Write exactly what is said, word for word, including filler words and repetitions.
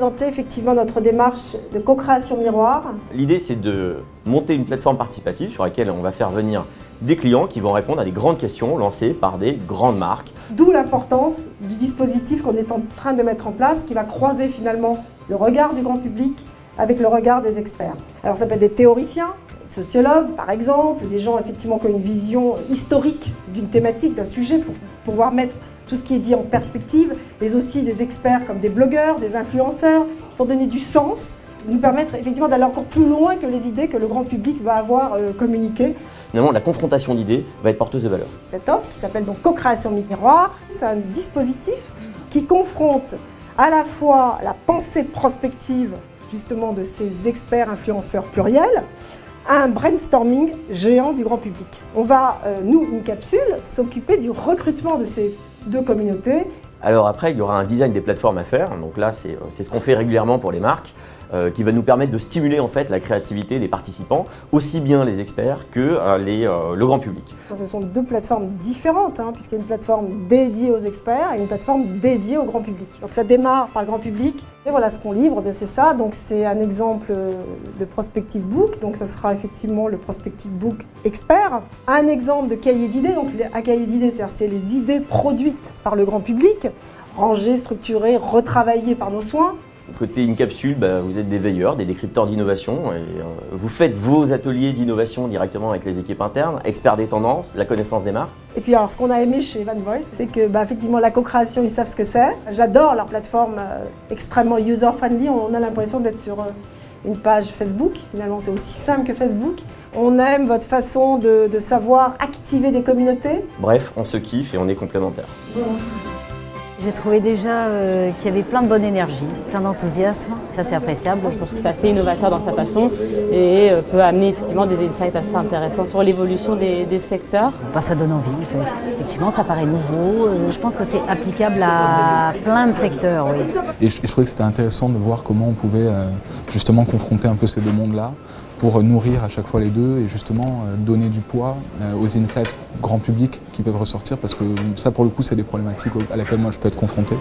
présenter effectivement notre démarche de co-création miroir. L'idée, c'est de monter une plateforme participative sur laquelle on va faire venir des clients qui vont répondre à des grandes questions lancées par des grandes marques. D'où l'importance du dispositif qu'on est en train de mettre en place, qui va croiser finalement le regard du grand public avec le regard des experts. Alors ça peut être des théoriciens, des sociologues par exemple, des gens effectivement qui ont une vision historique d'une thématique, d'un sujet pour pouvoir mettre tout ce qui est dit en perspective, mais aussi des experts comme des blogueurs, des influenceurs, pour donner du sens, nous permettre effectivement d'aller encore plus loin que les idées que le grand public va avoir communiquées. Finalement, la confrontation d'idées va être porteuse de valeur. Cette offre, qui s'appelle donc Co-Création Miroir, c'est un dispositif qui confronte à la fois la pensée prospective justement de ces experts influenceurs pluriels à un brainstorming géant du grand public. On va, nous, une capsule, s'occuper du recrutement de ces deux communautés. Alors après, il y aura un design des plateformes à faire, donc là c'est ce qu'on fait régulièrement pour les marques, euh, qui va nous permettre de stimuler en fait la créativité des participants, aussi bien les experts que euh, les, euh, le grand public. Ce sont deux plateformes différentes, hein, puisqu'il y a une plateforme dédiée aux experts et une plateforme dédiée au grand public. Donc ça démarre par le grand public, et voilà ce qu'on livre, c'est ça, donc c'est un exemple de prospective book, donc ça sera effectivement le prospective book expert. Un exemple de cahier d'idées, donc un cahier d'idées, c'est-à-dire c'est les idées produites par le grand public, rangées, structurées, retravaillées par nos soins. Côté une capsule, bah, vous êtes des veilleurs, des décrypteurs d'innovation, et euh, vous faites vos ateliers d'innovation directement avec les équipes internes, experts des tendances, la connaissance des marques. Et puis alors, ce qu'on a aimé chez FanVoice, c'est que bah, effectivement la co-création, ils savent ce que c'est. J'adore leur plateforme euh, extrêmement user-friendly, on a l'impression d'être sur euh, une page Facebook, finalement c'est aussi simple que Facebook. On aime votre façon de, de savoir activer des communautés. Bref, on se kiffe et on est complémentaires. Mmh. J'ai trouvé déjà euh, qu'il y avait plein de bonne énergie, plein d'enthousiasme, ça c'est appréciable. Je pense que c'est assez innovateur dans sa façon et euh, peut amener effectivement des insights assez intéressants sur l'évolution des, des secteurs. Bah, ça donne envie en fait, effectivement ça paraît nouveau, euh, je pense que c'est applicable à plein de secteurs. Oui. Et je, je trouvais que c'était intéressant de voir comment on pouvait euh, justement confronter un peu ces deux mondes-là pour nourrir à chaque fois les deux et justement euh, donner du poids euh, aux insights grand public qui peuvent ressortir parce que ça pour le coup c'est des problématiques à laquelle moi je peux être confronté.